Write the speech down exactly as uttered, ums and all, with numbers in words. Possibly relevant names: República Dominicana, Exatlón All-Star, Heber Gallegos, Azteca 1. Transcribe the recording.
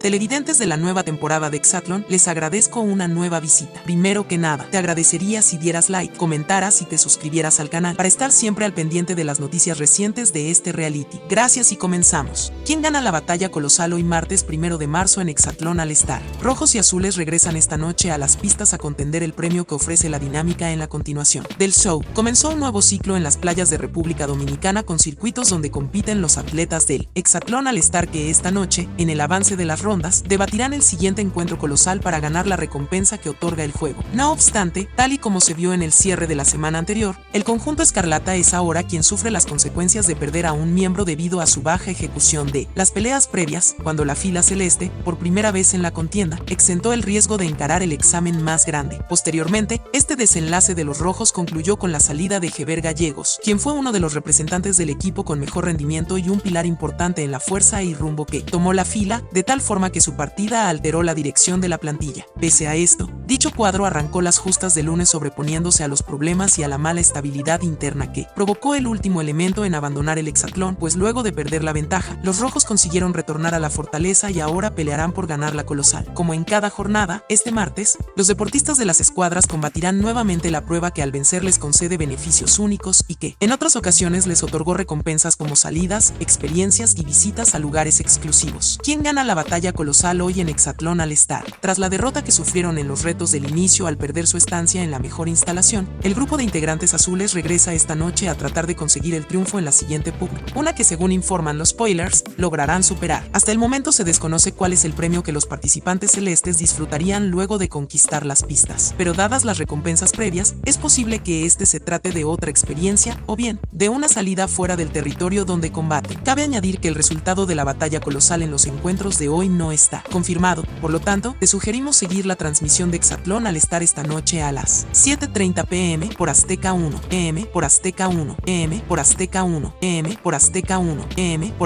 Televidentes de la nueva temporada de Exatlón, les agradezco una nueva visita. Primero que nada, te agradecería si dieras like, comentaras y te suscribieras al canal para estar siempre al pendiente de las noticias recientes de este reality. Gracias y comenzamos. ¿Quién gana la batalla colosal hoy martes primero de marzo en Exatlón All-Star? Rojos y azules regresan esta noche a las pistas a contender el premio que ofrece la dinámica en la continuación del show. Comenzó un nuevo ciclo en las playas de República Dominicana con circuitos donde compiten los atletas del Exatlón All-Star que esta noche, en el avance de las rondas, debatirán el siguiente encuentro colosal para ganar la recompensa que otorga el juego. No obstante, tal y como se vio en el cierre de la semana anterior, el conjunto escarlata es ahora quien sufre las consecuencias de perder a un miembro debido a su baja ejecución de las peleas previas, cuando la fila celeste, por primera vez en la contienda, exentó el riesgo de encarar el examen más grande. Posteriormente, este desenlace de los rojos concluyó con la salida de Heber Gallegos, quien fue uno de los representantes del equipo con mejor rendimiento y un pilar importante en la fuerza y rumbo que tomó la fila, de tal forma que su partida alteró la dirección de la plantilla. Pese a esto, dicho cuadro arrancó las justas de lunes sobreponiéndose a los problemas y a la mala estabilidad interna que provocó el último elemento en abandonar el Exatlón, pues luego de perder la ventaja, los rojos consiguieron retornar a la fortaleza y ahora pelearán por ganar la colosal. Como en cada jornada, este martes, los deportistas de las escuadras combatirán nuevamente la prueba que al vencer les concede beneficios únicos y que, en otras ocasiones, les otorgó recompensas como salidas, experiencias y visitas a lugares exclusivos. ¿Quién gana la batalla colosal hoy en Exatlón All-Star? Tras la derrota que sufrieron en los retos del inicio al perder su estancia en la mejor instalación, el grupo de integrantes azules regresa esta noche a tratar de conseguir el triunfo en la siguiente pugna, una que según informan los spoilers, lograrán superar. Hasta el momento se desconoce cuál es el premio que los participantes celestes disfrutarían luego de conquistar las pistas, pero dadas las recompensas previas, es posible que este se trate de otra experiencia, o bien, de una salida fuera del territorio donde combate. Cabe añadir que el resultado de la batalla colosal en los encuentros de hoy no está confirmado, por lo tanto, te sugerimos seguir la transmisión de Exatlón All-Star esta noche a las siete treinta p m por Azteca uno, m por Azteca uno, m por Azteca uno, m por Azteca uno, m por